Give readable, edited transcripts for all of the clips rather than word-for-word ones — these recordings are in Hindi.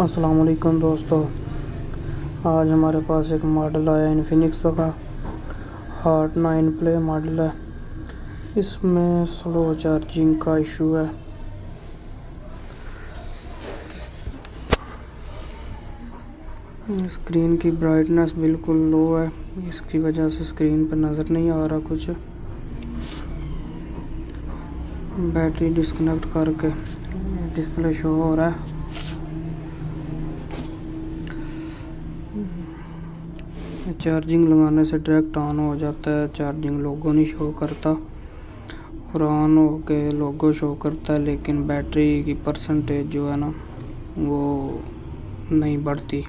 अस्सलाम वालेकुम दोस्तों, आज हमारे पास एक मॉडल आया इन्फिनिक्स का हॉट 9 प्ले मॉडल है। इसमें स्लो चार्जिंग का इशू है। स्क्रीन की ब्राइटनेस बिल्कुल लो है, इसकी वजह से स्क्रीन पर नज़र नहीं आ रहा कुछ। बैटरी डिस्कनेक्ट करके डिस्प्ले शो हो रहा है। चार्जिंग लगाने से डायरेक्ट ऑन हो जाता है, चार्जिंग लोगो नहीं शो करता और ऑन हो के लोगो शो करता है, लेकिन बैटरी की परसेंटेज जो है ना वो नहीं बढ़ती।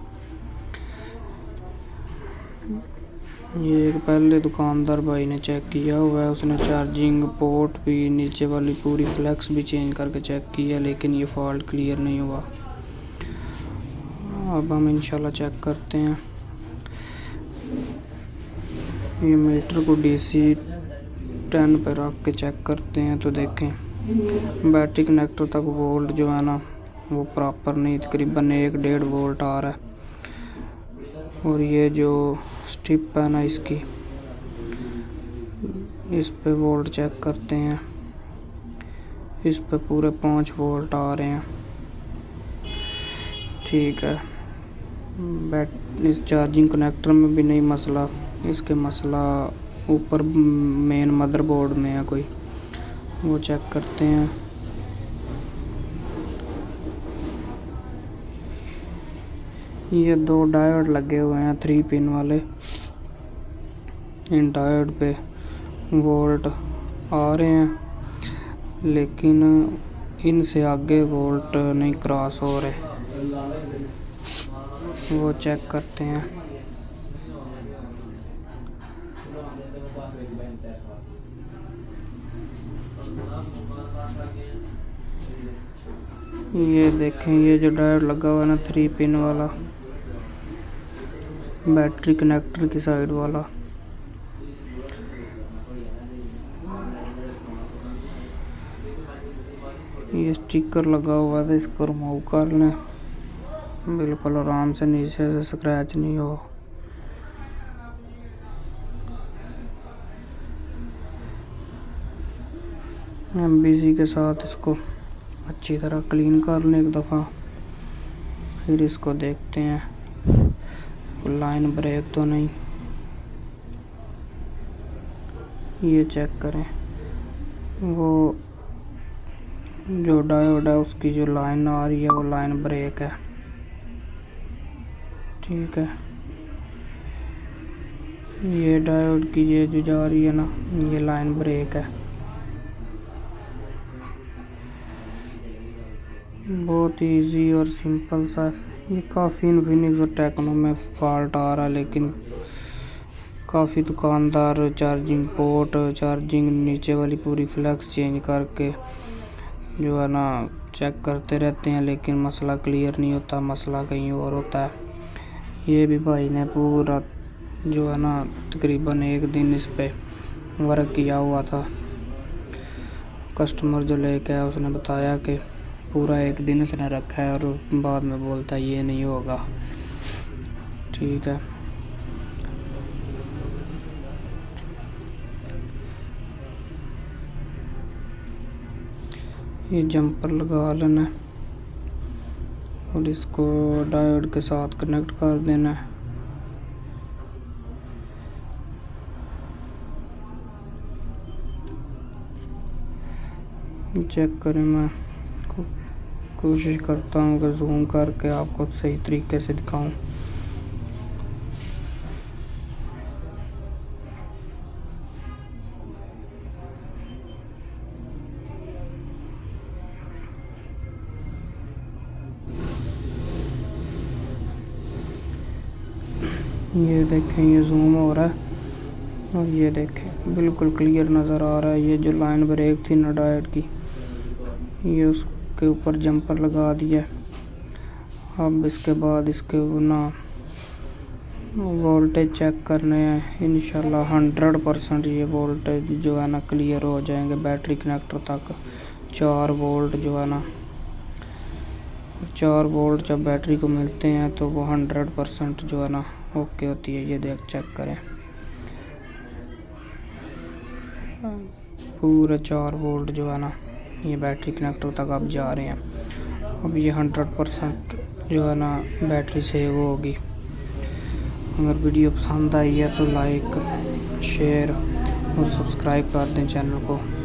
ये एक पहले दुकानदार भाई ने चेक किया हुआ है, उसने चार्जिंग पोर्ट भी नीचे वाली पूरी फ्लैक्स भी चेंज करके चेक किया, लेकिन ये फॉल्ट क्लियर नहीं हुआ। अब हम इंशाल्लाह चेक करते हैं। ये मीटर को DC 10 पर रख के चेक करते हैं तो देखें बैटरी कनेक्टर तक वोल्ट जो है ना वो प्रॉपर नहीं, तकरीबन 1-1.5 वोल्ट आ रहा है। और ये जो स्ट्रिप है ना इसकी, इस पे वोल्ट चेक करते हैं, इस पे पूरे 5 वोल्ट आ रहे हैं। ठीक है, इस चार्जिंग कनेक्टर में भी नहीं मसला, इसके मसला ऊपर मेन मदरबोर्ड में है कोई, वो चेक करते हैं। ये 2 डायोड लगे हुए हैं 3 पिन वाले, इन डायोड पे वोल्ट आ रहे हैं, लेकिन इनसे आगे वोल्ट नहीं क्रॉस हो रहे, वो चेक करते हैं। ये देखें, ये जो डायोड लगा हुआ है ना 3 पिन वाला, बैटरी कनेक्टर की साइड वाला, ये स्टिकर लगा हुआ था, इसको रिमूव कर लें बिल्कुल आराम से, नीचे से स्क्रैच नहीं हो। MBC के साथ इसको अच्छी तरह क्लीन कर लें एक दफ़ा, फिर इसको देखते हैं लाइन ब्रेक तो नहीं। ये चेक करें, वो जो डायोड है उसकी जो लाइन आ रही है वो लाइन ब्रेक है। ठीक है, ये डायोड की ये जो जा रही है ना ये लाइन ब्रेक है। बहुत इजी और सिंपल सा, ये काफ़ी इन्फिनिक्स और टेक्नो में फॉल्ट आ रहा है, लेकिन काफ़ी दुकानदार चार्जिंग पोर्ट, चार्जिंग नीचे वाली पूरी फ्लैक्स चेंज करके जो है ना चेक करते रहते हैं, लेकिन मसला क्लियर नहीं होता, मसला कहीं और होता है। ये भी भाई ने पूरा जो है ना तकरीबन 1 दिन इस पर वर्क किया हुआ था। कस्टमर जो लेके आया उसने बताया कि पूरा 1 दिन उसने रखा है और बाद में बोलता है ये नहीं होगा। ठीक है, ये जंपर लगा लेना और इसको डायोड के साथ कनेक्ट कर देना है। चेक करें, मैं कोशिश करता हूँ कि जूम करके आपको सही तरीके से दिखाऊं। ये देखें, ये जूम हो रहा है और ये देखें बिल्कुल क्लियर नज़र आ रहा है। ये जो लाइन ब्रेक थी ना डायोड की, ये उसके ऊपर जंपर लगा दिया। अब इसके बाद इसके ना वोल्टेज चेक करने हैं, इंशाल्लाह 100% ये वोल्टेज जो है ना क्लियर हो जाएंगे। बैटरी कनेक्टर तक 4 वोल्ट जो है ना 4 वोल्ट जब बैटरी को मिलते हैं तो वो 100% जो है ना ओके होती है। ये देख चेक करें, पूरे 4 वोल्ट जो है ना ये बैटरी कनेक्टर तक आप जा रहे हैं। अब ये 100% जो है ना बैटरी सेव होगी। अगर वीडियो पसंद आई है तो लाइक, शेयर और सब्सक्राइब कर दें चैनल को।